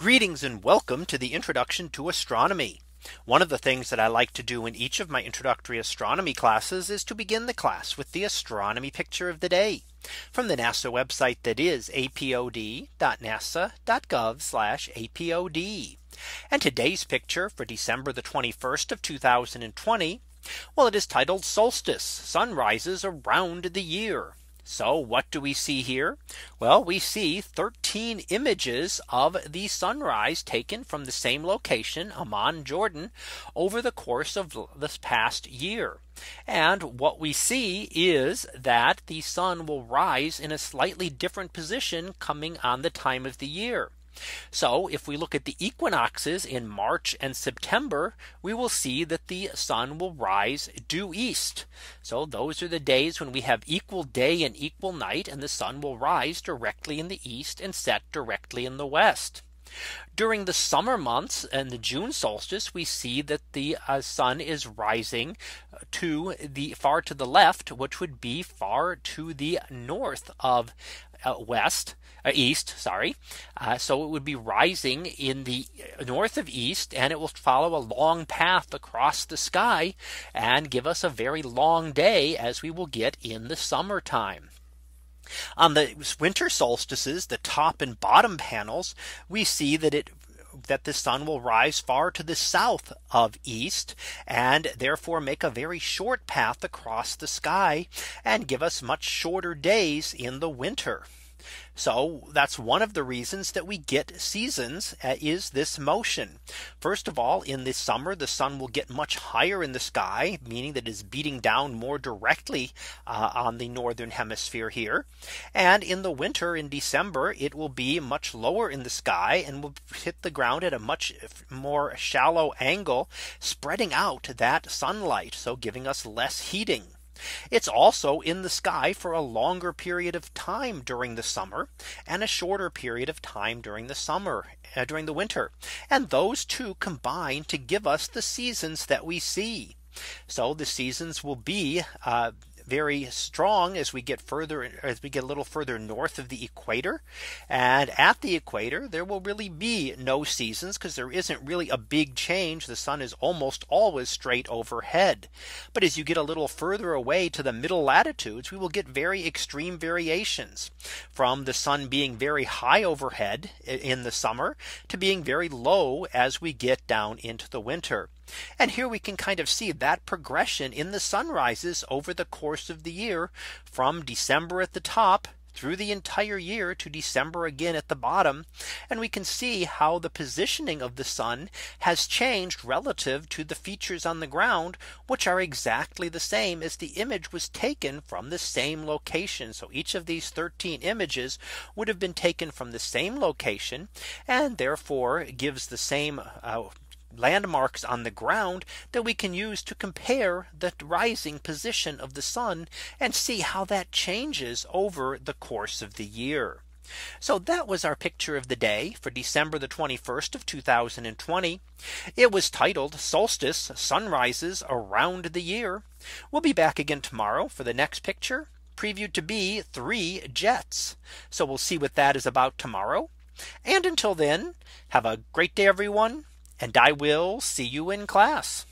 Greetings and welcome to the introduction to astronomy. One of the things that I like to do in each of my introductory astronomy classes is to begin the class with the astronomy picture of the day from the NASA website, that is apod.nasa.gov/apod. And today's picture for December the 21st of 2020. Well, it is titled Solstice: Sunrises Around the Year. So what do we see here? Well, we see 13 images of the sunrise taken from the same location, Amman, Jordan, over the course of this past year. And what we see is that the sun will rise in a slightly different position coming on the time of the year. So if we look at the equinoxes in March and September, we will see that the sun will rise due east. So those are the days when we have equal day and equal night, and the sun will rise directly in the east and set directly in the west. During the summer months and the June solstice, we see that the sun is rising to the far to the left, which would be far to the north of east. So it would be rising in the north of east, and it will follow a long path across the sky and give us a very long day, as we will get in the summertime. On the winter solstices, the top and bottom panels, we see that the sun will rise far to the south of east, and therefore make a very short path across the sky and give us much shorter days in the winter. So that's one of the reasons that we get seasons, is this motion. First of all, in the summer, the sun will get much higher in the sky, meaning that it is beating down more directly on the northern hemisphere here. And in the winter, in December, it will be much lower in the sky and will hit the ground at a much more shallow angle, spreading out that sunlight, so giving us less heating. It's also in the sky for a longer period of time during the summer and a shorter period of time during the winter. And those two combine to give us the seasons that we see. So the seasons will be very strong as we get a little further north of the equator. And at the equator, there will really be no seasons, because there isn't really a big change. The sun is almost always straight overhead. But as you get a little further away to the middle latitudes, we will get very extreme variations, from the sun being very high overhead in the summer to being very low as we get down into the winter. And here we can kind of see that progression in the sunrises over the course of the year, from December at the top through the entire year to December again at the bottom. And we can see how the positioning of the sun has changed relative to the features on the ground, which are exactly the same, as the image was taken from the same location. So each of these 13 images would have been taken from the same location, and therefore gives the same landmarks on the ground that we can use to compare the rising position of the sun and see how that changes over the course of the year. So that was our picture of the day for December the 21st of 2020. It was titled Solstice: Sunrises Around the Year. We'll be back again tomorrow for the next picture, previewed to be 3 jets. So we'll see what that is about tomorrow. And until then, have a great day, everyone. And I will see you in class.